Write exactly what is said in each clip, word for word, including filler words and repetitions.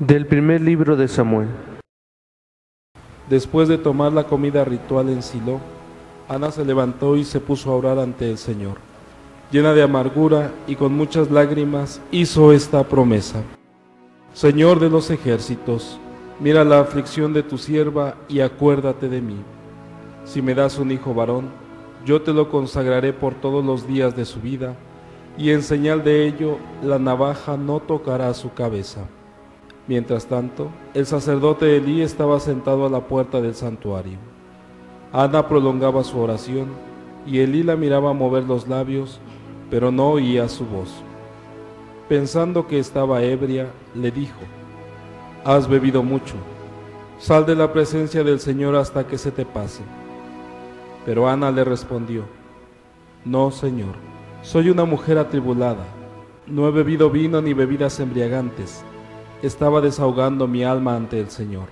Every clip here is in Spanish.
Del primer libro de Samuel. Después de tomar la comida ritual en Siló, Ana se levantó y se puso a orar ante el Señor. Llena de amargura y con muchas lágrimas hizo esta promesa: Señor de los ejércitos, mira la aflicción de tu sierva y acuérdate de mí. Si me das un hijo varón, yo te lo consagraré por todos los días de su vida, y en señal de ello la navaja no tocará su cabeza. Mientras tanto, el sacerdote Elí estaba sentado a la puerta del santuario. Ana prolongaba su oración, y Elí la miraba mover los labios, pero no oía su voz. Pensando que estaba ebria, le dijo: «Has bebido mucho, sal de la presencia del Señor hasta que se te pase». Pero Ana le respondió: «No, Señor, soy una mujer atribulada, no he bebido vino ni bebidas embriagantes, estaba desahogando mi alma ante el Señor.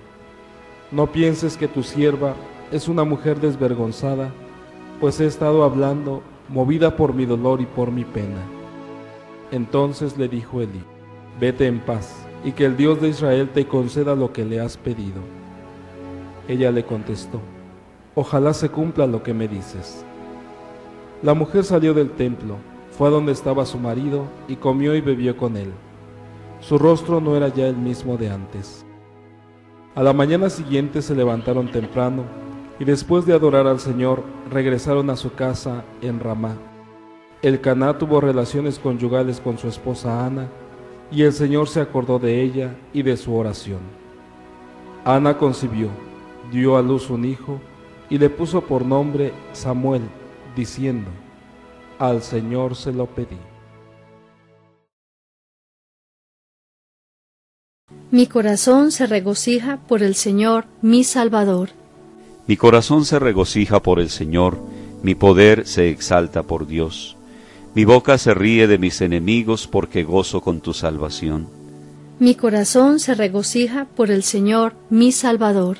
No pienses que tu sierva es una mujer desvergonzada, pues he estado hablando, movida por mi dolor y por mi pena». Entonces le dijo Elí: «Vete en paz, y que el Dios de Israel te conceda lo que le has pedido». Ella le contestó: «Ojalá se cumpla lo que me dices». La mujer salió del templo, fue a donde estaba su marido, y comió y bebió con él. Su rostro no era ya el mismo de antes. A la mañana siguiente se levantaron temprano, y después de adorar al Señor, regresaron a su casa en Ramá. Elcaná tuvo relaciones conyugales con su esposa Ana, y el Señor se acordó de ella y de su oración. Ana concibió, dio a luz un hijo, y le puso por nombre Samuel, diciendo: «Al Señor se lo pedí». Mi corazón se regocija por el Señor, mi Salvador. Mi corazón se regocija por el Señor, mi poder se exalta por Dios. Mi boca se ríe de mis enemigos porque gozo con tu salvación. Mi corazón se regocija por el Señor, mi Salvador.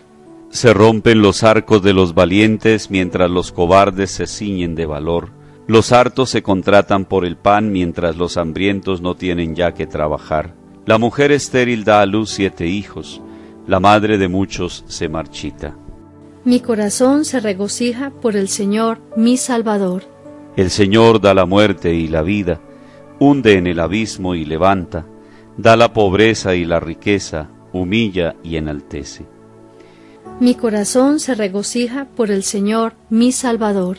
Se rompen los arcos de los valientes mientras los cobardes se ciñen de valor. Los hartos se contratan por el pan mientras los hambrientos no tienen ya que trabajar. La mujer estéril da a luz siete hijos, la madre de muchos se marchita. Mi corazón se regocija por el Señor, mi Salvador. El Señor da la muerte y la vida, hunde en el abismo y levanta, da la pobreza y la riqueza, humilla y enaltece. Mi corazón se regocija por el Señor, mi Salvador.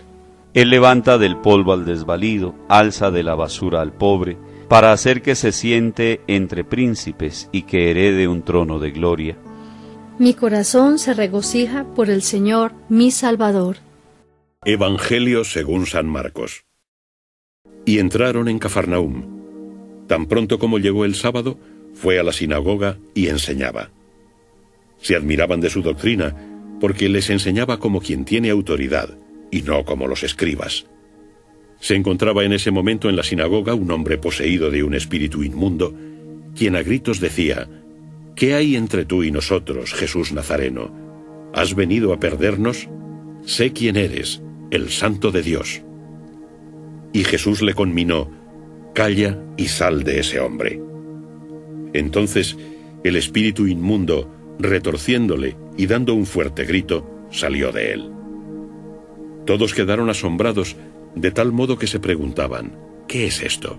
Él levanta del polvo al desvalido, alza de la basura al pobre, para hacer que se siente entre príncipes y que herede un trono de gloria. Mi corazón se regocija por el Señor, mi Salvador. Evangelio según San Marcos. Y entraron en Cafarnaúm. Tan pronto como llegó el sábado, fue a la sinagoga y enseñaba. Se admiraban de su doctrina, porque les enseñaba como quien tiene autoridad, y no como los escribas. Se encontraba en ese momento en la sinagoga un hombre poseído de un espíritu inmundo, quien a gritos decía: «¿Qué hay entre tú y nosotros, Jesús Nazareno? ¿Has venido a perdernos? Sé quién eres, el Santo de Dios». Y Jesús le conminó: «Calla y sal de ese hombre». Entonces el espíritu inmundo, retorciéndole y dando un fuerte grito, salió de él. Todos quedaron asombrados, de tal modo que se preguntaban: «¿Qué es esto?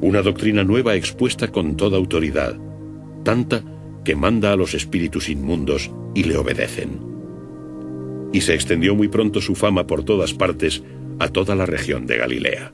Una doctrina nueva expuesta con toda autoridad, tanta que manda a los espíritus inmundos y le obedecen». Y se extendió muy pronto su fama por todas partes, a toda la región de Galilea.